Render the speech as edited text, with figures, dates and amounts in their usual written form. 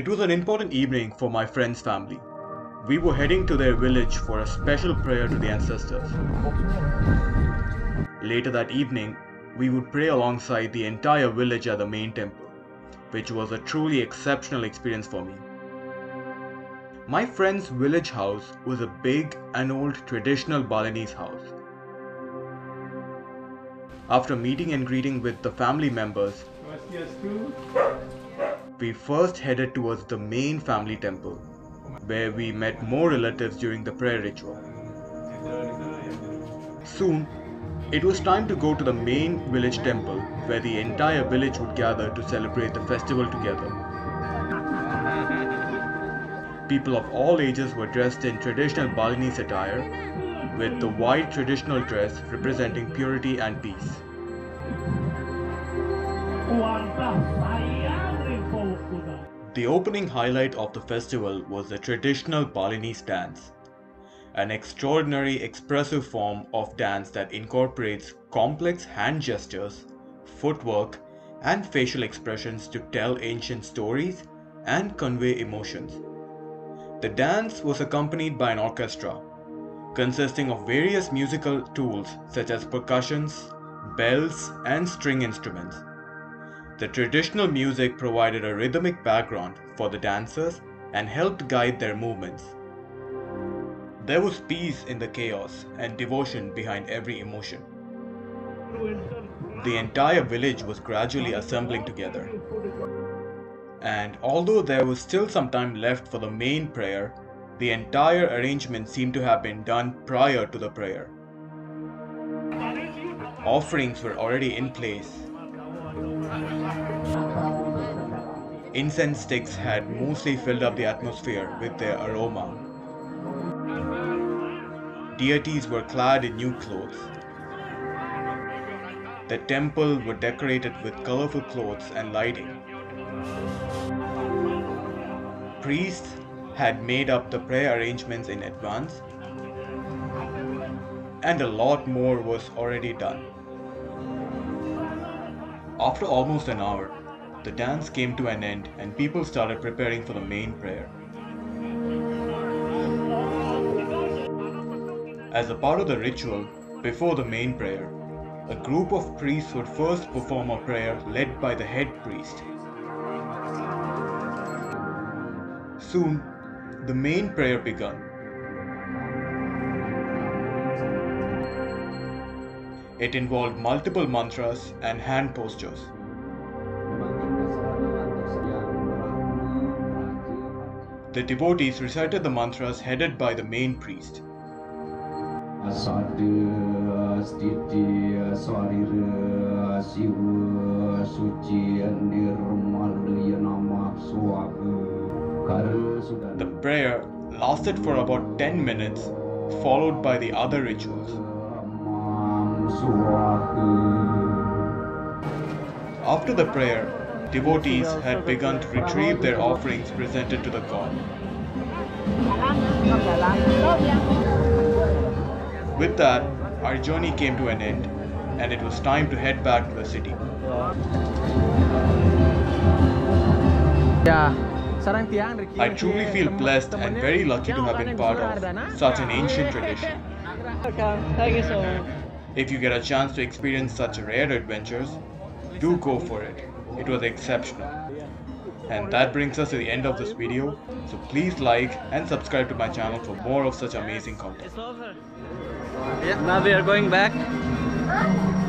It was an important evening for my friend's family. We were heading to their village for a special prayer to the ancestors. Later that evening, we would pray alongside the entire village at the main temple, which was a truly exceptional experience for me. My friend's village house was a big and old traditional Balinese house. After meeting and greeting with the family members, we first headed towards the main family temple, where we met more relatives during the prayer ritual. Soon, it was time to go to the main village temple, where the entire village would gather to celebrate the festival together. People of all ages were dressed in traditional Balinese attire, with the white traditional dress representing purity and peace. The opening highlight of the festival was the traditional Balinese dance, an extraordinary expressive form of dance that incorporates complex hand gestures, footwork, and facial expressions to tell ancient stories and convey emotions. The dance was accompanied by an orchestra, consisting of various musical tools such as percussions, bells, and string instruments. The traditional music provided a rhythmic background for the dancers and helped guide their movements. There was peace in the chaos and devotion behind every emotion. The entire village was gradually assembling together. And although there was still some time left for the main prayer, the entire arrangement seemed to have been done prior to the prayer. Offerings were already in place. Incense sticks had mostly filled up the atmosphere with their aroma. Deities were clad in new clothes. The temple were decorated with colorful clothes and lighting. Priests had made up the prayer arrangements in advance, and a lot more was already done. After almost an hour, the dance came to an end and people started preparing for the main prayer. As a part of the ritual, before the main prayer, a group of priests would first perform a prayer led by the head priest. Soon, the main prayer began. It involved multiple mantras and hand postures. The devotees recited the mantras headed by the main priest. The prayer lasted for about 10 minutes, followed by the other rituals. After the prayer, devotees had begun to retrieve their offerings presented to the god. With that, our journey came to an end, and it was time to head back to the city. I truly feel blessed and very lucky to have been part of such an ancient tradition. If you get a chance to experience such rare adventures, do go for it. It was exceptional. And that brings us to the end of this video, so please like and subscribe to my channel for more of such amazing content. Now we are going back.